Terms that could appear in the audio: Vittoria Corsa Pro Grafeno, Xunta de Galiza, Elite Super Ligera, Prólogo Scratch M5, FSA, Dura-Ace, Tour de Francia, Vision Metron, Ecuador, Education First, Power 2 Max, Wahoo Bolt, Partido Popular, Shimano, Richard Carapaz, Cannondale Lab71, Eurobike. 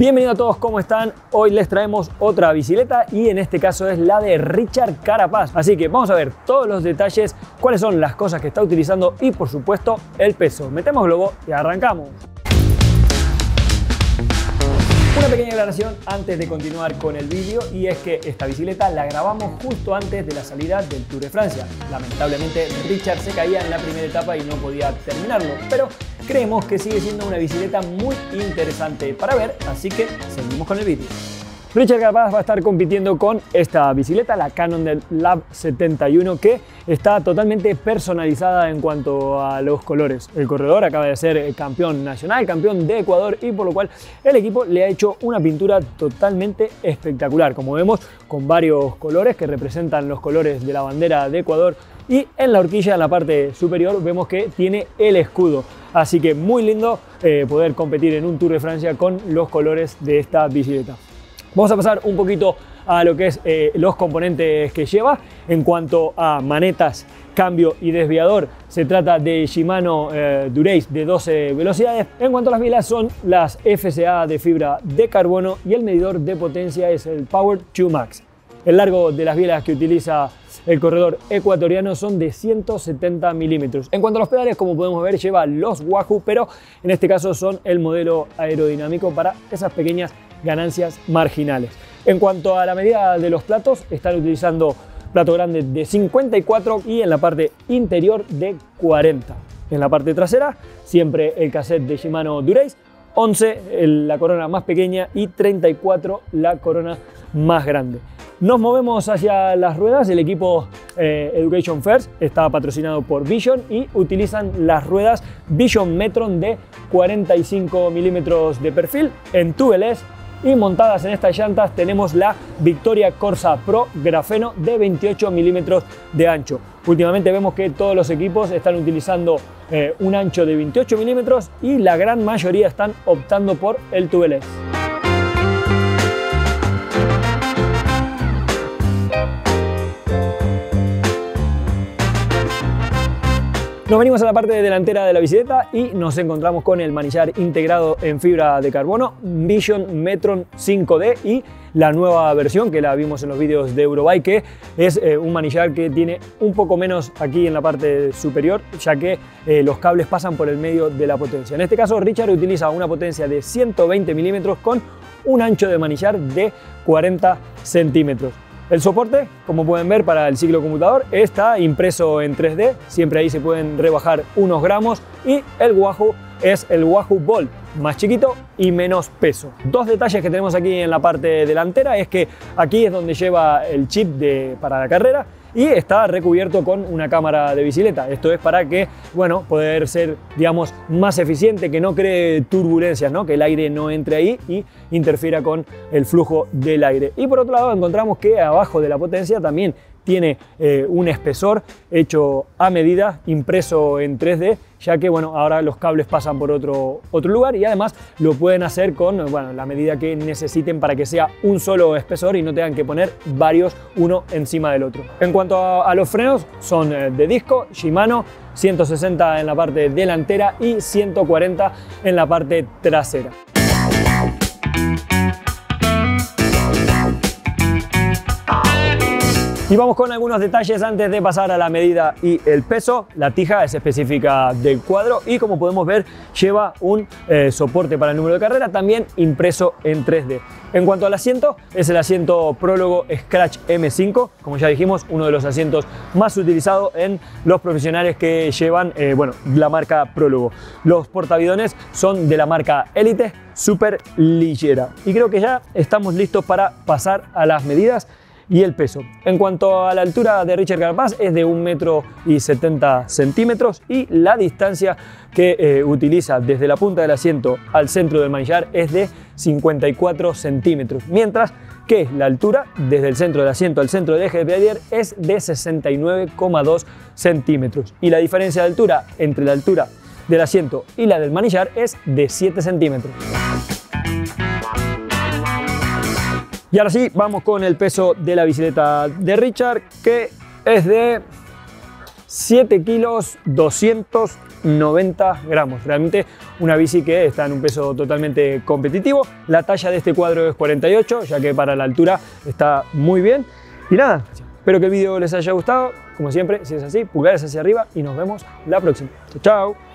Bienvenidos a todos, ¿cómo están? Hoy les traemos otra bicicleta y en este caso es la de Richard Carapaz. Así que vamos a ver todos los detalles, cuáles son las cosas que está utilizando y por supuesto el peso. Metemos globo y arrancamos. Una pequeña aclaración antes de continuar con el vídeo, y es que esta bicicleta la grabamos justo antes de la salida del Tour de Francia. Lamentablemente Richard se caía en la primera etapa y no podía terminarlo, pero creemos que sigue siendo una bicicleta muy interesante para ver, así que seguimos con el vídeo. Richard Carapaz va a estar compitiendo con esta bicicleta, la Cannondale Lab71, que está totalmente personalizada en cuanto a los colores. El corredor acaba de ser campeón nacional, campeón de Ecuador, y por lo cual el equipo le ha hecho una pintura totalmente espectacular, como vemos, con varios colores que representan los colores de la bandera de Ecuador, y en la horquilla, en la parte superior, vemos que tiene el escudo. Así que muy lindo poder competir en un Tour de Francia con los colores de esta bicicleta. Vamos a pasar un poquito a lo que es los componentes que lleva. En cuanto a manetas, cambio y desviador, se trata de Shimano Dura-Ace de 12 velocidades. En cuanto a las pilas, son las FSA de fibra de carbono y el medidor de potencia es el Power 2 Max. El largo de las bielas que utiliza el corredor ecuatoriano son de 170 milímetros. En cuanto a los pedales, como podemos ver, lleva los Wahoo, pero en este caso son el modelo aerodinámico para esas pequeñas ganancias marginales. En cuanto a la medida de los platos, están utilizando plato grande de 54 y en la parte interior de 40. En la parte trasera, siempre el cassette de Shimano Dura-Ace, 11 la corona más pequeña y 34 la corona más grande. Nos movemos hacia las ruedas. El equipo Education First está patrocinado por Vision y utilizan las ruedas Vision Metron de 45 milímetros de perfil en tubeless, y montadas en estas llantas tenemos la Vittoria Corsa Pro Grafeno de 28 milímetros de ancho. Últimamente vemos que todos los equipos están utilizando un ancho de 28 milímetros y la gran mayoría están optando por el tubeless. Nos venimos a la parte delantera de la bicicleta y nos encontramos con el manillar integrado en fibra de carbono Vision Metron 5D y la nueva versión que la vimos en los vídeos de Eurobike, que es un manillar que tiene un poco menos aquí en la parte superior, ya que los cables pasan por el medio de la potencia. En este caso Richard utiliza una potencia de 120 milímetros con un ancho de manillar de 40 centímetros. El soporte, como pueden ver, para el ciclocomputador está impreso en 3D, siempre ahí se pueden rebajar unos gramos, y el Wahoo es el Wahoo Bolt, más chiquito y menos peso. Dos detalles que tenemos aquí en la parte delantera es que aquí es donde lleva el chip para la carrera y está recubierto con una cámara de bicicleta. Esto es para que, bueno, poder ser, digamos, más eficiente, que no cree turbulencias, ¿no? Que el aire no entre ahí y interfiera con el flujo del aire. Y por otro lado encontramos que abajo de la potencia también tiene un espesor hecho a medida, impreso en 3D, ya que, bueno, ahora los cables pasan por otro lugar, y además lo pueden hacer con, bueno, la medida que necesiten para que sea un solo espesor y no tengan que poner varios uno encima del otro. En cuanto a los frenos, son de disco Shimano, 160 en la parte delantera y 140 en la parte trasera. Y vamos con algunos detalles antes de pasar a la medida y el peso. La tija es específica del cuadro y, como podemos ver, lleva un soporte para el número de carrera, también impreso en 3D. En cuanto al asiento, es el asiento Prólogo Scratch M5, como ya dijimos, uno de los asientos más utilizados en los profesionales que llevan la marca Prólogo. Los portabidones son de la marca Elite Super Ligera. Y creo que ya estamos listos para pasar a las medidas y el peso. En cuanto a la altura de Richard Carapaz, es de 1,70 m y la distancia que utiliza desde la punta del asiento al centro del manillar es de 54 centímetros, mientras que la altura desde el centro del asiento al centro del eje de pedalier es de 69,2 centímetros y la diferencia de altura entre la altura del asiento y la del manillar es de 7 centímetros. Y ahora sí, vamos con el peso de la bicicleta de Richard, que es de 7 kilos 290 gramos. Realmente una bici que está en un peso totalmente competitivo. La talla de este cuadro es 48, ya que para la altura está muy bien. Y nada, espero que el video les haya gustado. Como siempre, si es así, pulgares hacia arriba y nos vemos la próxima. Chao, chao.